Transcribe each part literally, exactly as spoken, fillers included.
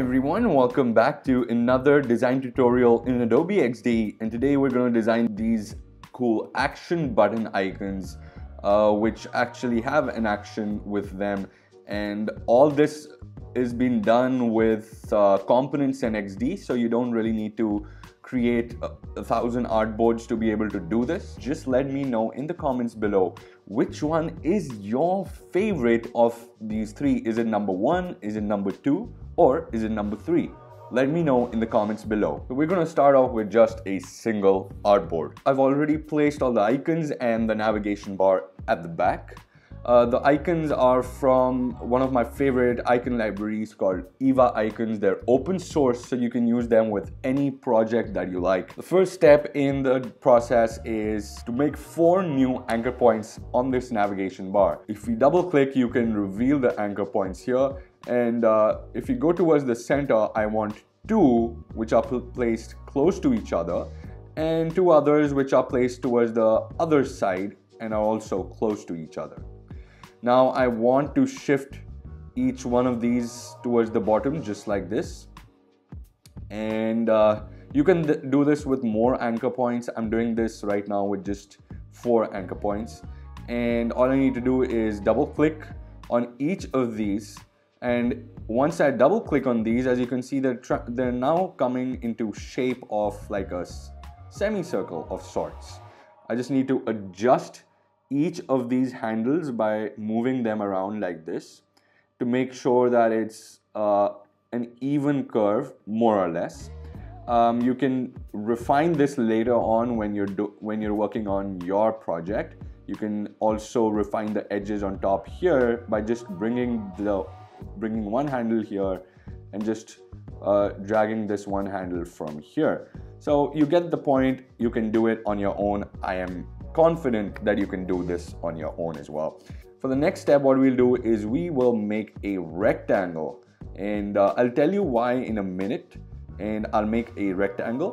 everyone, welcome back to another design tutorial in Adobe X D, and today we're going to design these cool action button icons uh, which actually have an action with them, and all this is being done with uh, components and X D, so you don't really need to create a, a thousand artboards to be able to do this. Just let me know in the comments below which one is your favorite of these three. Is it number one, is it number two, or is it number three? Let me know in the comments below. So we're gonna start off with just a single artboard. I've already placed all the icons and the navigation bar at the back. Uh, the icons are from one of my favorite icon libraries called Eva Icons. They're open source, so you can use them with any project that you like. The first step in the process is to make four new anchor points on this navigation bar. If you double click, you can reveal the anchor points here. And uh, if you go towards the center, I want two, which are placed close to each other, and two others which are placed towards the other side and are also close to each other. Now I want to shift each one of these towards the bottom, just like this. And uh, you can th do this with more anchor points. I'm doing this right now with just four anchor points. And all I need to do is double click on each of these. And once I double click on these, as you can see, they're, tra they're now coming into shape of like a semicircle of sorts. I just need to adjust each of these handles by moving them around like this to make sure that it's uh, an even curve, more or less. Um, you can refine this later on when you're do when you're working on your project. You can also refine the edges on top here by just bringing the bringing one handle here and just uh, dragging this one handle from here. So you get the point. You can do it on your own. I am confident that you can do this on your own as well. For the next step, what we'll do is we will make a rectangle, and uh, I'll tell you why in a minute. And I'll make a rectangle.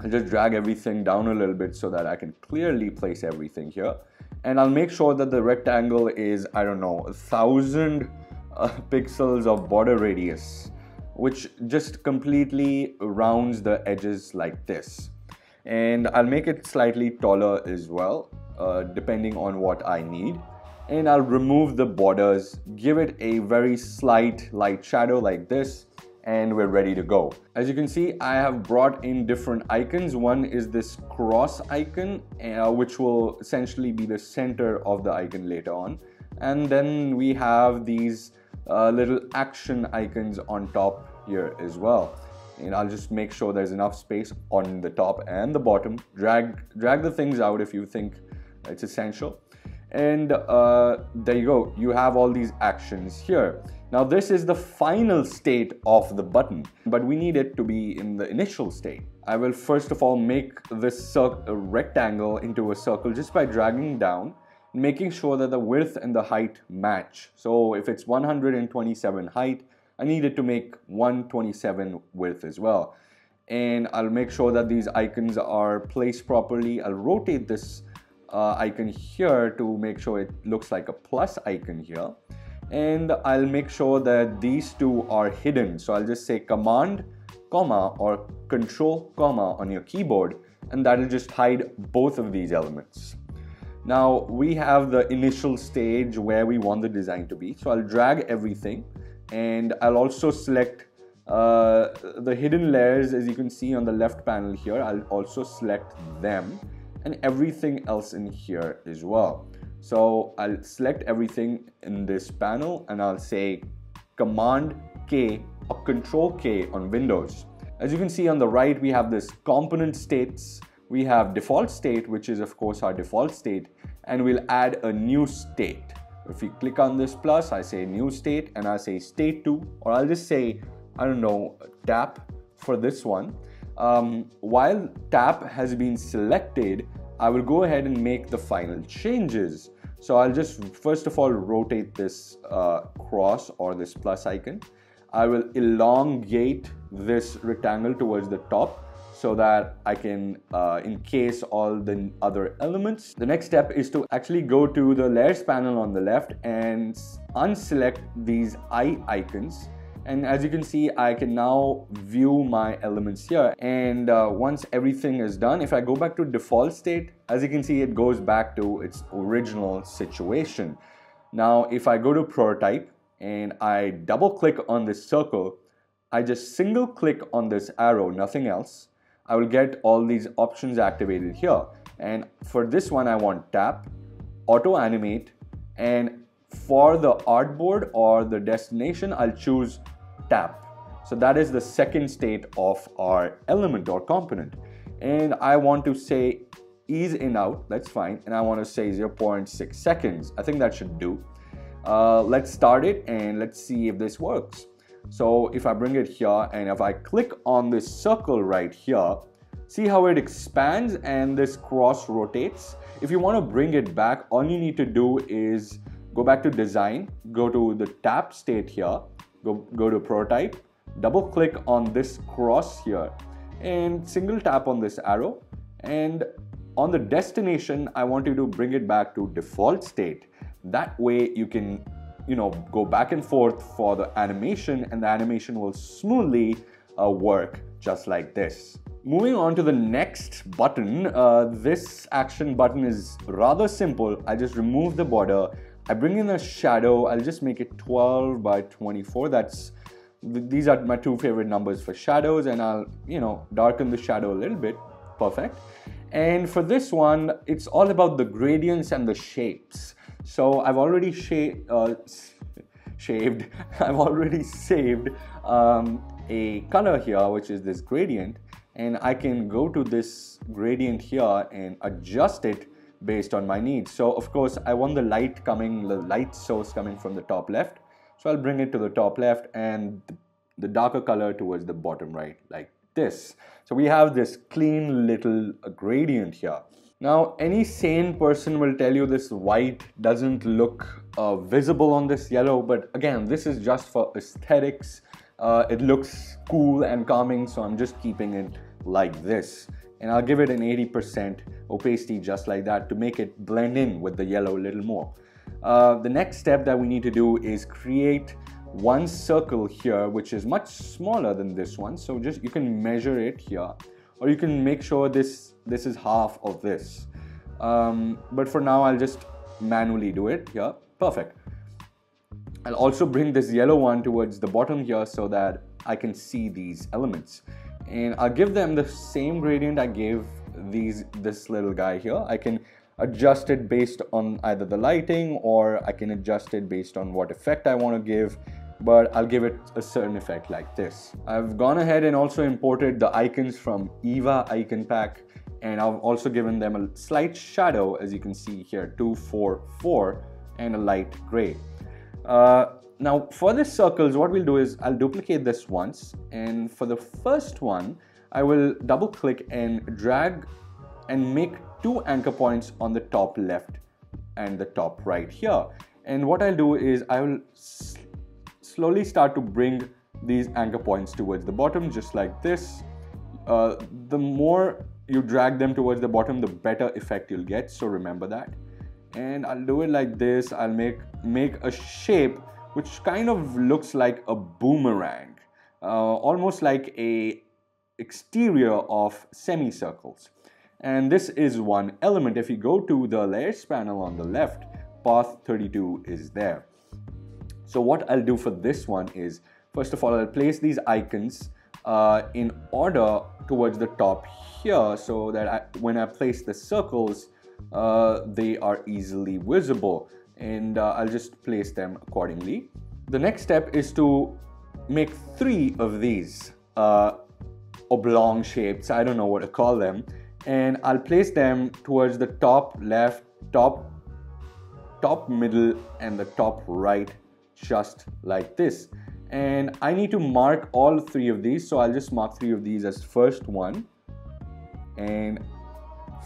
I'll just drag everything down a little bit so that I can clearly place everything here, and I'll make sure that the rectangle is, I don't know, a thousand uh, pixels of border radius, which just completely rounds the edges like this. And I'll make it slightly taller as well, uh, depending on what I need. And I'll remove the borders, give it a very slight light shadow like this, and we're ready to go. As you can see, I have brought in different icons. One is this cross icon, uh, which will essentially be the center of the icon later on. And then we have these uh, little action icons on top here as well. And I'll just make sure there's enough space on the top and the bottom. Drag, drag the things out if you think it's essential. And uh, there you go. You have all these actions here. Now this is the final state of the button, but we need it to be in the initial state. I will first of all make this rectangle into a circle just by dragging down, making sure that the width and the height match. So if it's one hundred twenty-seven height, I needed to make one twenty-seven width as well. And I'll make sure that these icons are placed properly. I'll rotate this uh, icon here to make sure it looks like a plus icon here. And I'll make sure that these two are hidden. So I'll just say command, comma, or control, comma on your keyboard, and that'll just hide both of these elements. Now we have the initial stage where we want the design to be. So I'll drag everything. And I'll also select uh, the hidden layers, as you can see on the left panel here. I'll also select them and everything else in here as well. So I'll select everything in this panel and I'll say command K or control K on Windows. As you can see on the right, we have this component states. We have default state, which is of course our default state, and we'll add a new state. If you click on this plus, I say new state and I say state two, or I'll just say, I don't know, tap for this one. Um, while tap has been selected, I will go ahead and make the final changes. So I'll just first of all rotate this uh, cross or this plus icon. I will elongate this rectangle towards the top, so that I can uh, encase all the other elements. The next step is to actually go to the layers panel on the left and unselect these eye icons And as you can see, I can now view my elements here. And uh, once everything is done, if I go back to default state, as you can see, it goes back to its original situation. Now, if I go to prototype and I double click on this circle, I just single click on this arrow, nothing else. I will get all these options activated here. And for this one, I want tap, auto animate, and for the artboard or the destination, I'll choose tap. So that is the second state of our element or component. And I want to say ease in out, that's fine. And I want to say zero point six seconds. I think that should do. Uh, let's start it and let's see if this works. So if I bring it here and if I click on this circle right here, see how it expands and this cross rotates. If you want to bring it back, all you need to do is go back to design, go to the tap state here, go, go to prototype, double click on this cross here and single tap on this arrow. And on the destination, I want you to bring it back to default state. That way you can, you know, go back and forth for the animation and the animation will smoothly uh, work just like this. Moving on to the next button, uh, this action button is rather simple. I just remove the border. I bring in a shadow, I'll just make it twelve by twenty-four, that's, these are my two favorite numbers for shadows, and I'll, you know, darken the shadow a little bit, perfect. And for this one, it's all about the gradients and the shapes. So I've already sha uh, shaved, I've already saved um, a color here, which is this gradient, and I can go to this gradient here and adjust it based on my needs. So of course I want the light coming, the light source coming from the top left. So I'll bring it to the top left and the darker color towards the bottom right, like this. So we have this clean little gradient here. Now any sane person will tell you this white doesn't look uh, visible on this yellow, but again, this is just for aesthetics. Uh, it looks cool and calming, so I'm just keeping it like this. And I'll give it an eighty percent opacity just like that to make it blend in with the yellow a little more. Uh, the next step that we need to do is create one circle here, which is much smaller than this one. So just you can measure it here, or you can make sure this, this is half of this. Um, but for now, I'll just manually do it here. Perfect. I'll also bring this yellow one towards the bottom here so that I can see these elements. And I'll give them the same gradient I gave these this little guy here. I can adjust it based on either the lighting, or I can adjust it based on what effect I want to give, but I'll give it a certain effect like this. I've gone ahead and also imported the icons from Eva Icon Pack, and I've also given them a slight shadow, as you can see here, two, four, four, and a light gray. Uh, Now for the circles, what we'll do is I'll duplicate this once, and for the first one, I will double click and drag and make two anchor points on the top left and the top right here. And what I'll do is I will slowly start to bring these anchor points towards the bottom, just like this. Uh, the more you drag them towards the bottom, the better effect you'll get, so remember that. And I'll do it like this. I'll make, make a shape which kind of looks like a boomerang, uh, almost like a exterior of semicircles. And this is one element. If you go to the layers panel on the left, path thirty-two is there. So what I'll do for this one is, first of all, I'll place these icons uh, in order towards the top here so that I, when I place the circles, uh, they are easily visible. And uh, I'll just place them accordingly. The next step is to make three of these uh, oblong shapes, I don't know what to call them, and I'll place them towards the top left, top, top middle, and the top right, just like this. And I need to mark all three of these, so I'll just mark three of these as first one, and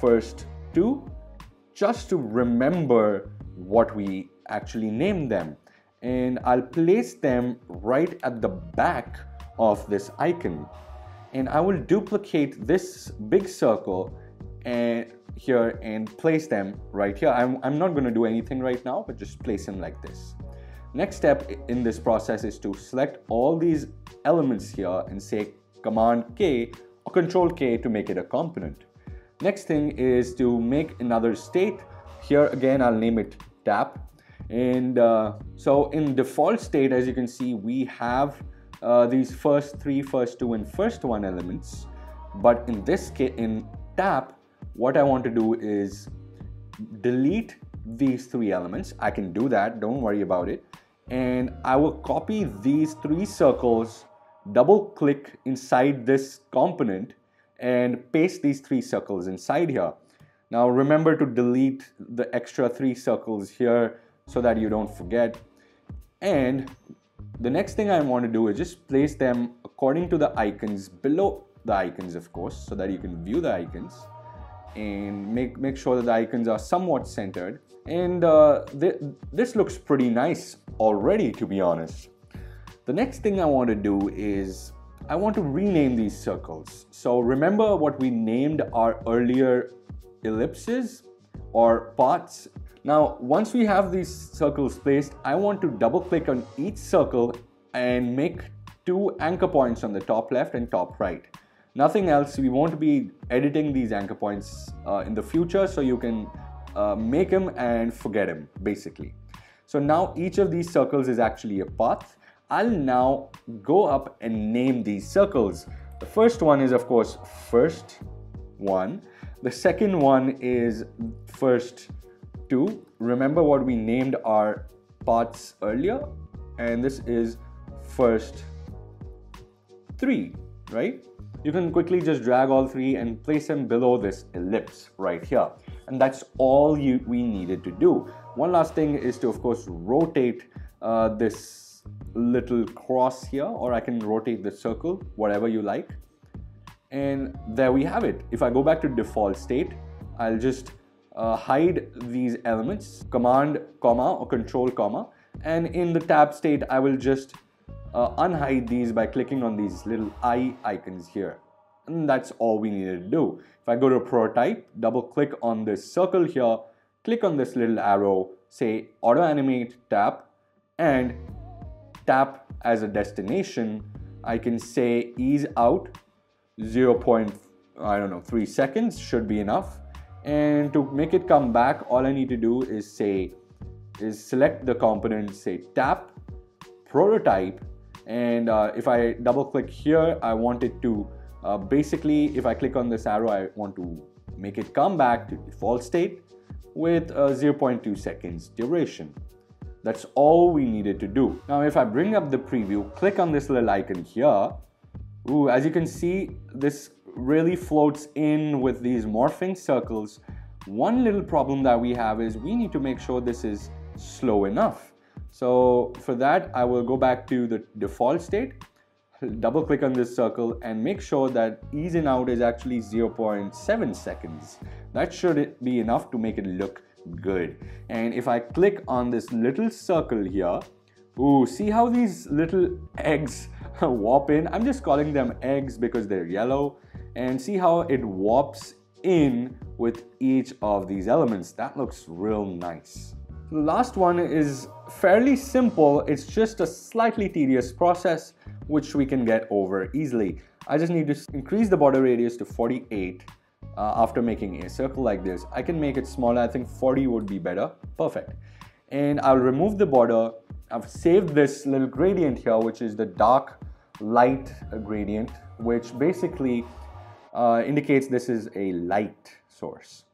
first two, just to remember what we actually named them. And I'll place them right at the back of this icon, and I will duplicate this big circle and here and place them right here. I'm, I'm not going to do anything right now, but just place them like this. Next step in this process is to select all these elements here and say Command K or Control K to make it a component. Next thing is to make another state. Here again, I'll name it tap. And uh, so in default state, as you can see, we have uh, these first three, first two, and first one elements. But in this case, in tap, what I want to do is delete these three elements. I can do that, don't worry about it. And I will copy these three circles, double click inside this component and paste these three circles inside here. Now remember to delete the extra three circles here so that you don't forget. And the next thing I want to do is just place them according to the icons, below the icons of course, so that you can view the icons and make, make sure that the icons are somewhat centered. And uh, th this looks pretty nice already, to be honest. The next thing I want to do is I want to rename these circles. So remember what we named our earlier ellipses or parts. Now, once we have these circles placed, I want to double click on each circle and make two anchor points on the top left and top right. Nothing else. We won't be editing these anchor points uh, in the future, so you can uh, make them and forget them basically. So now each of these circles is actually a path. I'll now go up and name these circles. The first one is of course first one. The second one is first two. Remember what we named our paths earlier, and this is first three, right? You can quickly just drag all three and place them below this ellipse right here. And that's all you, we needed to do. One last thing is to, of course, rotate uh, this little cross here, or I can rotate the circle, whatever you like. And there we have it. If I go back to default state, I'll just uh, hide these elements, command comma or control comma. And in the tab state, I will just Uh, unhide these by clicking on these little eye icons here, and that's all we needed to do. If I go to prototype, double click on this circle here, click on this little arrow, say auto animate tap, and tap as a destination. I can say ease out zero point I don't know three seconds should be enough. And to make it come back, all I need to do is say is select the component, say tap prototype. And uh, if I double click here, I want it to uh, basically, if I click on this arrow, I want to make it come back to default state with uh, zero point two seconds duration. That's all we needed to do. Now, if I bring up the preview, click on this little icon here. Ooh, as you can see, this really floats in with these morphing circles. One little problem that we have is we need to make sure this is slow enough. So for that, I will go back to the default state, double click on this circle and make sure that ease in out is actually zero point seven seconds. That should be enough to make it look good. And if I click on this little circle here, ooh, see how these little eggs warp in? I'm just calling them eggs because they're yellow. And see how it warps in with each of these elements. That looks real nice. The last one is fairly simple. It's just a slightly tedious process, which we can get over easily. I just need to increase the border radius to forty-eight. Uh, after making a circle like this, I can make it smaller. I think forty would be better. Perfect. And I'll remove the border. I've saved this little gradient here, which is the dark light gradient, which basically uh, indicates this is a light source.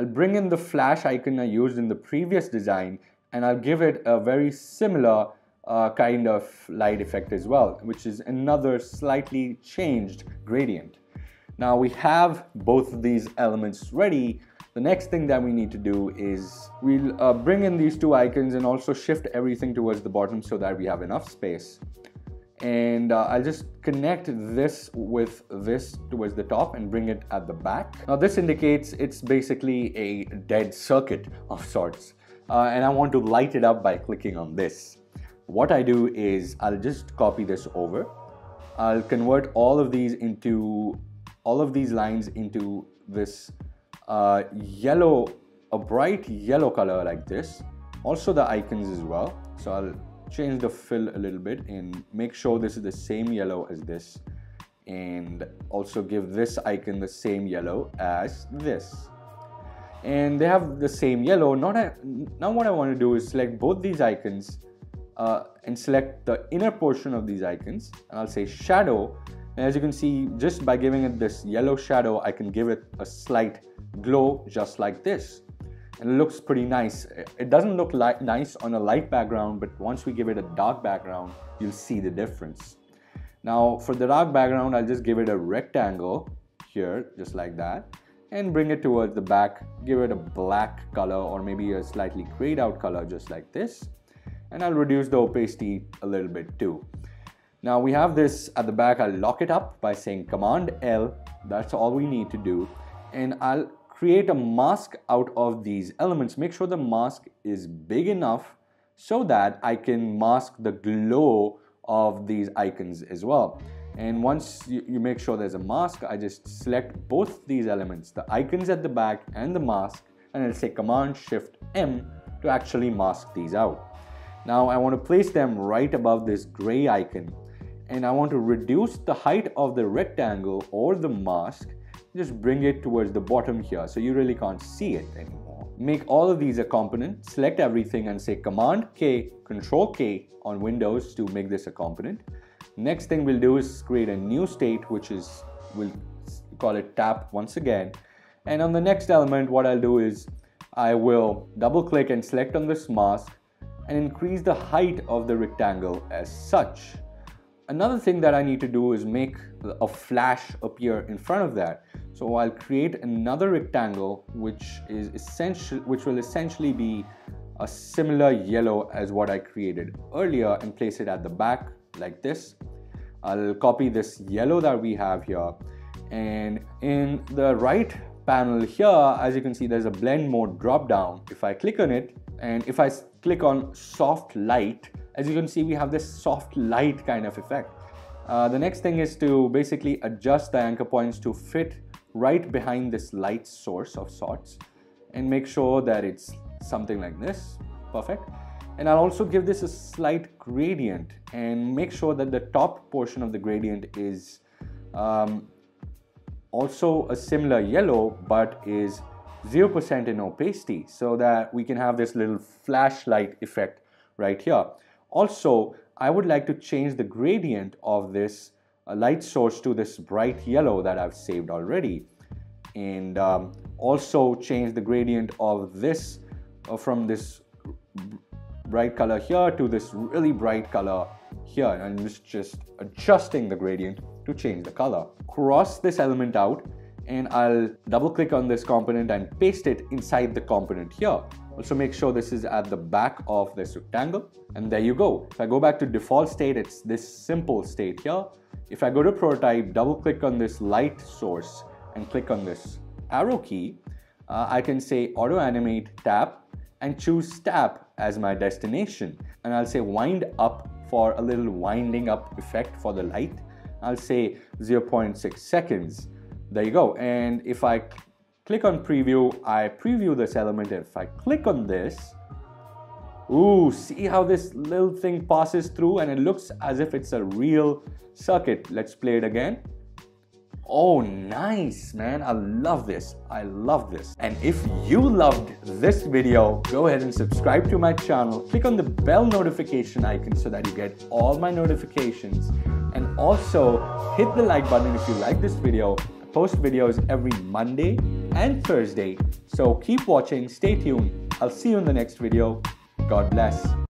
I'll bring in the flash icon I used in the previous design, and I'll give it a very similar uh, kind of light effect as well, which is another slightly changed gradient. Now we have both of these elements ready. The next thing that we need to do is we'll uh, bring in these two icons and also shift everything towards the bottom so that we have enough space. And uh, I'll just connect this with this towards the top and bring it at the back. Now this indicates it's basically a dead circuit of sorts, uh, and I want to light it up by clicking on this. What I do is I'll just copy this over. I'll convert all of these into all of these lines into this uh, yellow, a bright yellow color like this. Also the icons as well. So I'll change the fill a little bit and make sure this is the same yellow as this, and also give this icon the same yellow as this. And they have the same yellow. Not a, now what I want to do is select both these icons uh, and select the inner portion of these icons, and I'll say shadow. And as you can see, just by giving it this yellow shadow, I can give it a slight glow just like this. And it looks pretty nice. It doesn't look like nice on a light background, but once we give it a dark background, you'll see the difference. Now for the dark background, I'll just give it a rectangle here, just like that, and bring it towards the back, give it a black color or maybe a slightly grayed out color just like this. And I'll reduce the opacity a little bit too. Now we have this at the back. I'll lock it up by saying Command L. That's all we need to do. And I'll create a mask out of these elements. Make sure the mask is big enough so that I can mask the glow of these icons as well. And once you, you make sure there's a mask, I just select both these elements, the icons at the back and the mask, and I'll say Command Shift M to actually mask these out. Now I want to place them right above this gray icon, and I want to reduce the height of the rectangle or the mask. Just bring it towards the bottom here so you really can't see it anymore. Make all of these a component, select everything and say Command K, Control K on Windows to make this a component. Next thing we'll do is create a new state, which is, we'll call it tap once again. And on the next element, what I'll do is I will double click and select on this mask and increase the height of the rectangle as such. Another thing that I need to do is make a flash appear in front of that. So I'll create another rectangle, which is essential, which will essentially be a similar yellow as what I created earlier, and place it at the back like this. I'll copy this yellow that we have here, and in the right panel here, as you can see, there's a blend mode drop down. If I click on it, and if I click on soft light, as you can see, we have this soft light kind of effect. Uh, the next thing is to basically adjust the anchor points to fit right behind this light source of sorts, and make sure that it's something like this. Perfect. And I'll also give this a slight gradient and make sure that the top portion of the gradient is um, also a similar yellow, but is zero percent in opacity, so that we can have this little flashlight effect right here. Also, I would like to change the gradient of this uh, light source to this bright yellow that I've saved already. And um, also change the gradient of this uh, from this bright color here to this really bright color here. And I'm just, just adjusting the gradient to change the color. Cross this element out, and I'll double click on this component and paste it inside the component here. Also make sure this is at the back of this rectangle, and there you go. If I go back to default state, it's this simple state here. If I go to prototype, double click on this light source and click on this arrow key, uh, I can say auto animate tap and choose tap as my destination. And I'll say wind up for a little winding up effect for the light. I'll say zero point six seconds. There you go. And if I click on preview, I preview this element. If I click on this, ooh, see how this little thing passes through and it looks as if it's a real circuit. Let's play it again. Oh, nice, man. I love this. I love this. And if you loved this video, go ahead and subscribe to my channel. Click on the bell notification icon so that you get all my notifications. And also hit the like button if you like this video. Post videos every Monday and Thursday. So keep watching, stay tuned. I'll see you in the next video. God bless.